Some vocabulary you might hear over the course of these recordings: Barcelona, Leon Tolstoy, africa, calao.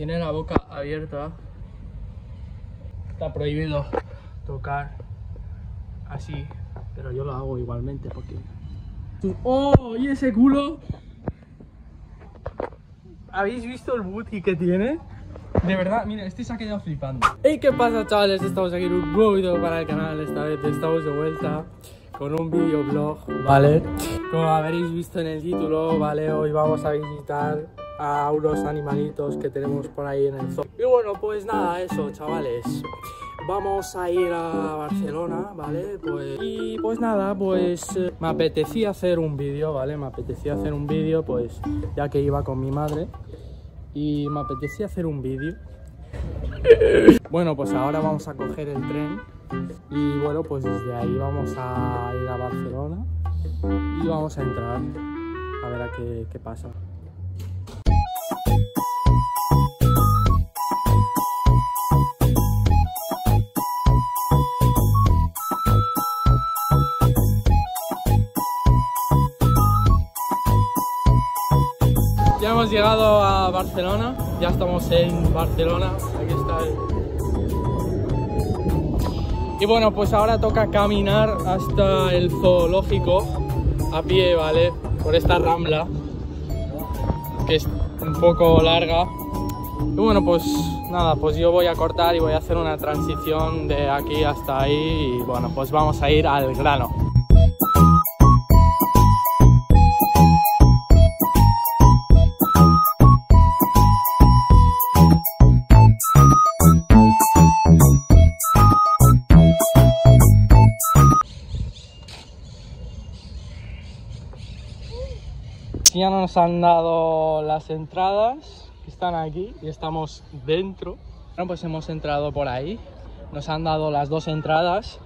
Tiene la boca abierta. Está prohibido tocar así, pero yo lo hago igualmente porque... ¡Oh! ¿Y ese culo? ¿Habéis visto el booty que tiene? De verdad, mira, este se ha quedado flipando. ¡Hey! ¿Qué pasa, chavales? Estamos aquí en un nuevo video para el canal. Esta vez estamos de vuelta con un videoblog, ¿vale? Como habréis visto en el título, ¿vale? Hoy vamos a visitar a unos animalitos que tenemos por ahí en el zoo. Y bueno, pues nada, eso, chavales. Vamos a ir a Barcelona, ¿vale? Pues, y pues nada, pues me apetecía hacer un vídeo, ¿vale? Me apetecía hacer un vídeo, pues ya que iba con mi madre. Y me apetecía hacer un vídeo. Bueno, pues ahora vamos a coger el tren. Y bueno, pues desde ahí vamos a ir a Barcelona. Y vamos a entrar a ver a qué pasa. Ya hemos llegado a Barcelona, ya estamos en Barcelona, aquí está el... Y bueno, pues ahora toca caminar hasta el zoológico a pie, ¿vale? Por esta rambla, que es un poco larga. Y bueno, pues nada, pues yo voy a cortar y voy a hacer una transición de aquí hasta ahí y bueno, pues vamos a ir al grano. Ya nos han dado las entradas, que están aquí y estamos dentro. Bueno, pues hemos entrado por ahí, nos han dado las dos entradas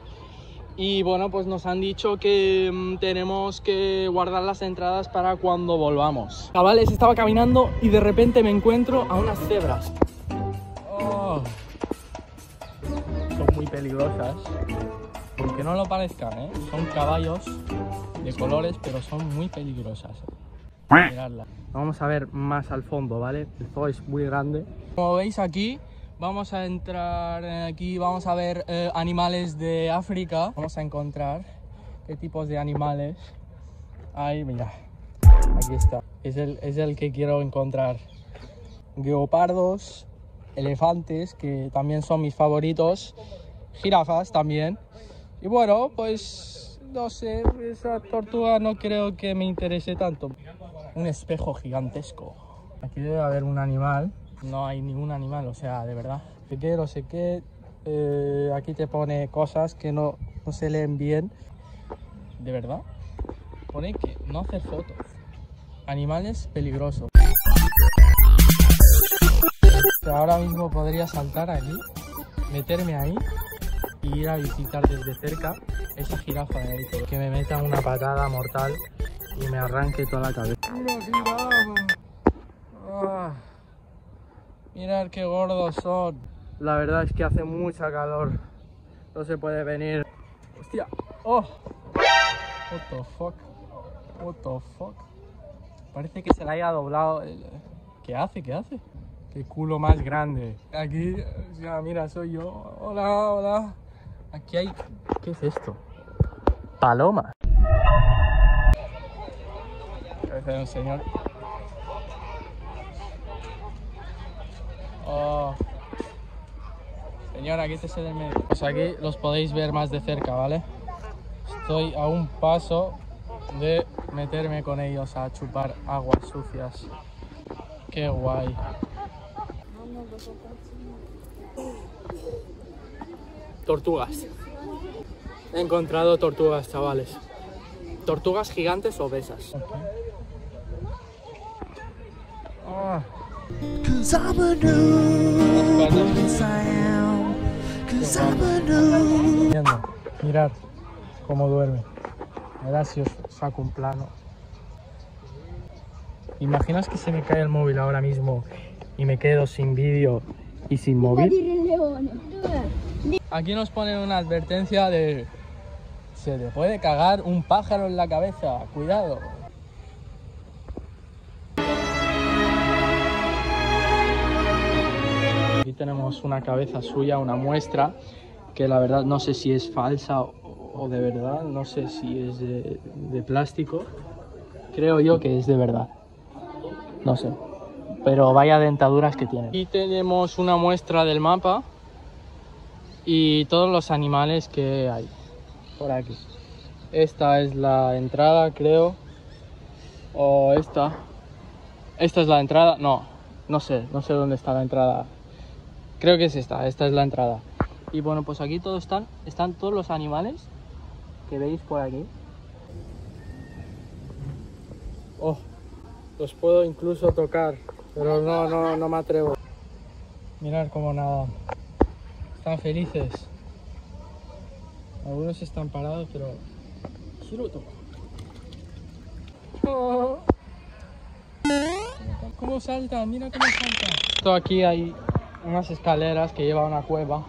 y bueno, pues nos han dicho que tenemos que guardar las entradas para cuando volvamos. Chavales, estaba caminando y de repente me encuentro a unas cebras. Oh, son muy peligrosas, aunque no lo parezcan, ¿eh? Son caballos de colores, pero son muy peligrosas. Mirarla. Vamos a ver más al fondo, ¿vale? El zoo es muy grande. Como veis aquí, vamos a entrar aquí, vamos a ver animales de África. Vamos a encontrar qué tipos de animales. Ahí, mira, aquí está. Es el que quiero encontrar. Guepardos, elefantes, que también son mis favoritos. Jirafas también. Y bueno, pues no sé, esa tortuga no creo que me interese tanto. Un espejo gigantesco. Aquí debe haber un animal. No hay ningún animal, o sea, de verdad. No sé qué. Aquí te pone cosas que no se leen bien. De verdad. Pone que no hacer fotos. Animales peligrosos. Ahora mismo podría saltar allí, meterme ahí y ir a visitar desde cerca esa jirafa de ahí. Que me meta una patada mortal y me arranque toda la cabeza. Mira, aquí vamos. Ah, mirad qué gordos son. La verdad es que hace mucha calor. No se puede venir. Hostia. Oh. What the fuck. What the fuck. Parece que se le haya doblado. ¿Qué hace? ¿Qué hace? Qué culo más grande. Aquí, o sea, mira, soy yo. Hola, hola. Aquí hay... ¿Qué es esto? Palomas. De un señor. Oh. Señora, quítese del medio. Pues aquí los podéis ver más de cerca, ¿vale? Estoy a un paso de meterme con ellos a chupar aguas sucias. Qué guay. Tortugas. He encontrado tortugas, chavales. Tortugas gigantes obesas. Okay. Cause I'm a noob, yes I am. Cause I'm a noob. Mirad cómo duerme. Mirad si os saco un plano. ¿Imaginas que se me cae el móvil ahora mismo y me quedo sin vídeo y sin móvil? Aquí nos ponen una advertencia de... Se te puede cagar un pájaro en la cabeza. Cuidado. tenemos una cabeza suya, una muestra, que la verdad no sé si es falsa o de verdad, no sé si es de plástico. Creo yo que es de verdad, no sé, pero vaya dentaduras que tiene. Aquí tenemos una muestra del mapa y todos los animales que hay por aquí. Esta es la entrada, creo, o esta es la entrada, no sé dónde está la entrada, creo que es esta es la entrada. Y bueno, pues aquí todos están todos los animales que veis por aquí. Oh, los puedo incluso tocar, pero no me atrevo. Mirad cómo nadan, están felices. Algunos están parados, pero sí lo toco. Oh. ¿Cómo salta? Mira cómo salta. Aquí hay unas escaleras que llevan a una cueva.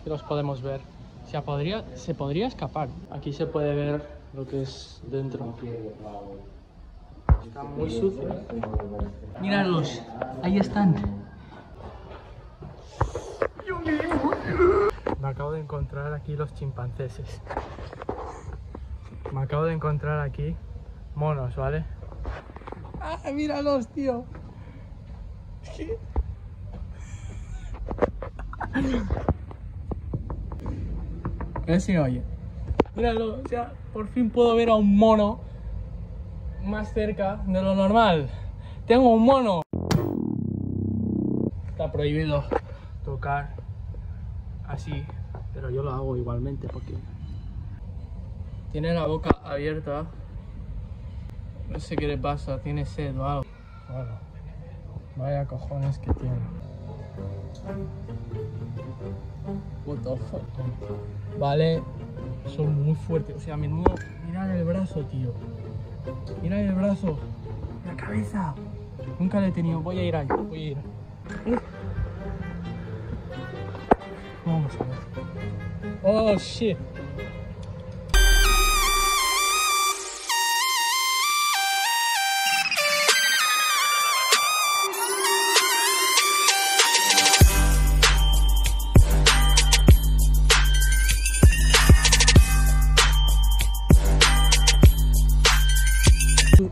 Aquí los podemos ver. Se podría escapar. Aquí se puede ver lo que es dentro. Está muy sucio. Míralos, ahí están. Me acabo de encontrar aquí los chimpancéses. Me acabo de encontrar aquí monos, ¿vale? ¡Ah, míralos, tío! ¿Qué? A ver si me oye. Míralo, ya por fin puedo ver a un mono más cerca de lo normal. ¡Tengo un mono! Está prohibido tocar así, pero yo lo hago igualmente porque tiene la boca abierta. No sé qué le pasa, tiene sed o algo. Bueno, vaya cojones que tiene. What the fuck. Vale, son muy fuertes. O sea, menudo. Mirad el brazo, tío. Mirad el brazo. La cabeza. Nunca le he tenido. Voy a ir ahí. Voy a ir. Vamos a ver. Oh, shit.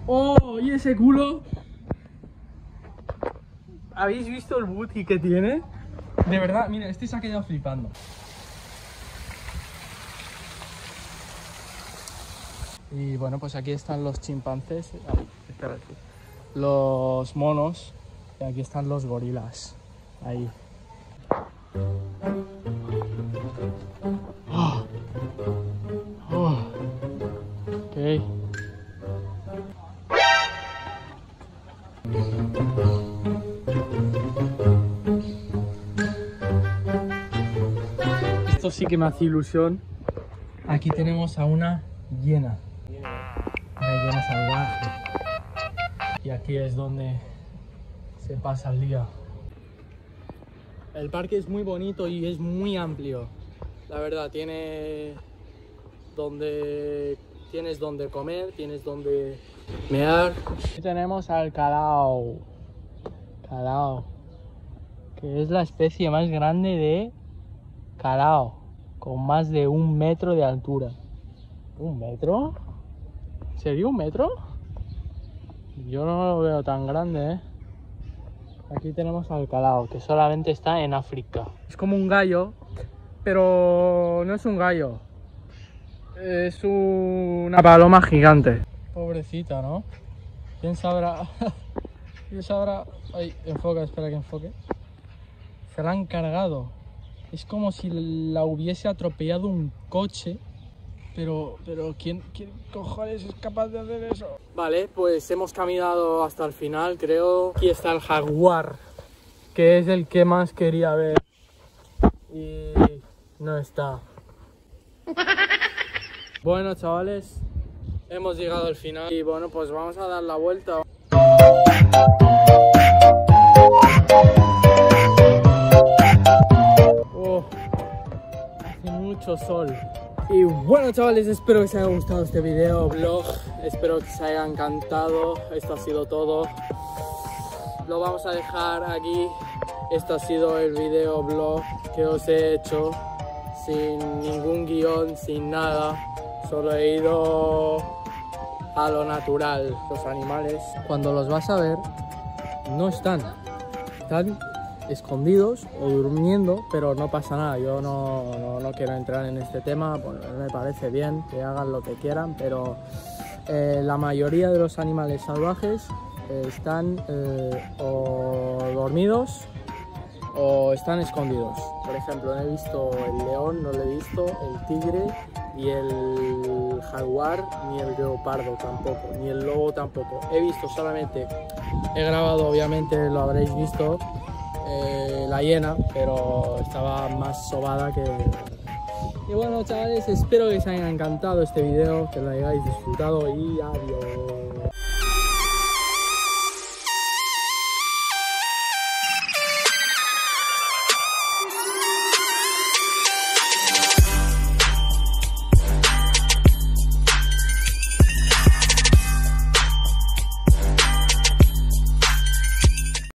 Oh, y ese culo. ¿Habéis visto el booty que tiene? De verdad, mira, este se ha quedado flipando. Y bueno, pues aquí están los chimpancés. Ay, espérate. Los monos. Y aquí están los gorilas. Ahí. Oh. Oh. Ok. Esto sí que me hace ilusión. Aquí tenemos a una hiena. Una hiena salvaje. Y aquí es donde se pasa el día. El parque es muy bonito y es muy amplio. La verdad, tienes donde comer, tienes donde mear. Aquí tenemos al calao. Calao. Que es la especie más grande de calao. Con más de 1 metro de altura. ¿Un metro? ¿Sería 1 metro? Yo no lo veo tan grande, ¿eh? Aquí tenemos al calao, que solamente está en África. Es como un gallo, pero no es un gallo. Es una paloma gigante. Pobrecita, ¿no? ¿Quién sabrá? ¿Quién sabrá? Ay, enfoca, espera que enfoque. Se la han cargado. Es como si la hubiese atropellado un coche. Pero ¿quién cojones es capaz de hacer eso? Vale, pues hemos caminado hasta el final, creo. Aquí está el jaguar, que es el que más quería ver. Y no está. Bueno, chavales, hemos llegado al final y bueno, pues vamos a dar la vuelta. Oh, hace mucho sol. Y bueno, chavales, espero que os haya gustado este video, vlog. Espero que os haya encantado. Esto ha sido todo. lo vamos a dejar aquí. Esto ha sido el videoblog que os he hecho, sin ningún guión, sin nada, solo he ido a lo natural. Los animales, cuando los vas a ver, no están escondidos o durmiendo, pero no pasa nada. Yo no quiero entrar en este tema, pues me parece bien que hagan lo que quieran, pero la mayoría de los animales salvajes están o dormidos o están escondidos. Por ejemplo, no he visto el león, no lo he visto, el tigre y el jaguar, ni el leopardo tampoco, ni el lobo tampoco. He visto solamente, he grabado, obviamente lo habréis visto, la hiena, pero estaba más sobada que... Y bueno, chavales, espero que os haya encantado este video, que lo hayáis disfrutado y adiós.